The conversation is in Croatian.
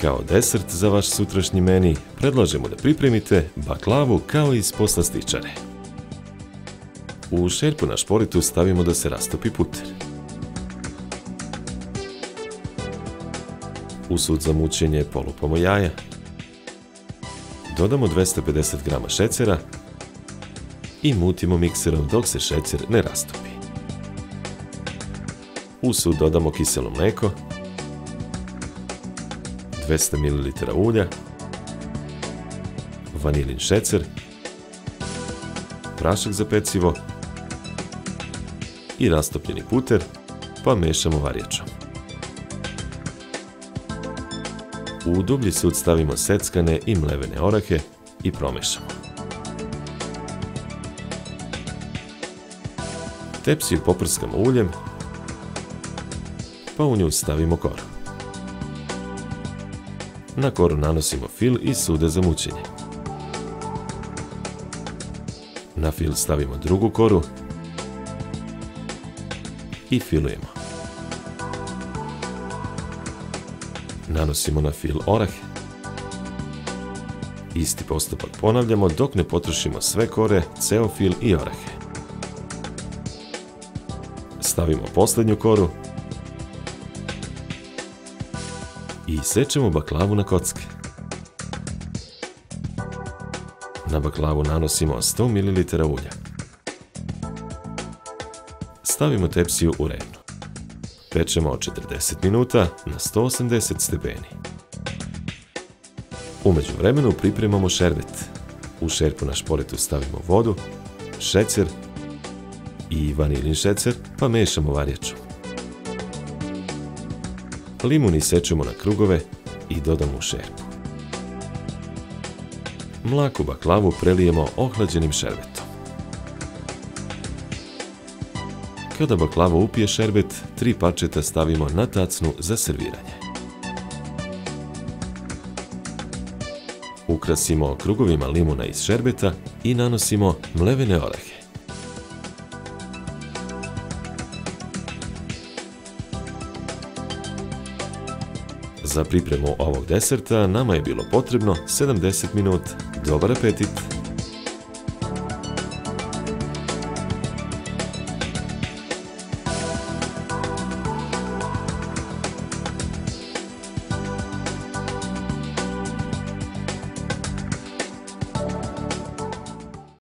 Kao desert za vaš sutrašnji meni predlažemo da pripremite baklavu kao iz poslastičare. U šerpu na šporetu stavimo da se rastopi puter. U sud za mućenje polupamo jaja. Dodamo 250 g šećera i mutimo mikserom dok se šećer ne rastopi. U sud dodamo kiselo mleko, 200 ml ulja, vanilin šećer, prašak za pecivo i rastopljeni puter, pa mešamo varjačom. U dublji sud stavimo seckane i mlevene orahe i promešamo. Tepsiju poprskamo uljem, pa u nju stavimo koru. Na koru nanosimo fil i sude za mućenje. Na fil stavimo drugu koru i filujemo. Nanosimo na fil orah. Isti postupak ponavljamo dok ne potrošimo sve kore, ceo fil i orahe. Stavimo poslednju koru i sečemo baklavu na kocke. Na baklavu nanosimo 100 ml ulja. Stavimo tepsiju u revnu. Pečemo od 40 minuta na 180 stepeni. U međuvremenu pripremamo šerbet. U šerpu na šporetu stavimo vodu, šećer i vanilin šećer, pa mešamo varjačom. Limun isečemo na krugove i dodamo u šerpu. Mlaku baklavu prelijemo ohlađenim šerbetom. Kada baklava upije šerbet, 3 parčeta stavimo na tacnu za serviranje. Ukrasimo krugovima limuna iz šerbeta i nanosimo mlevene orahe. Za pripremu ovog deserta nama je bilo potrebno 70 minuta. Dobar apetit!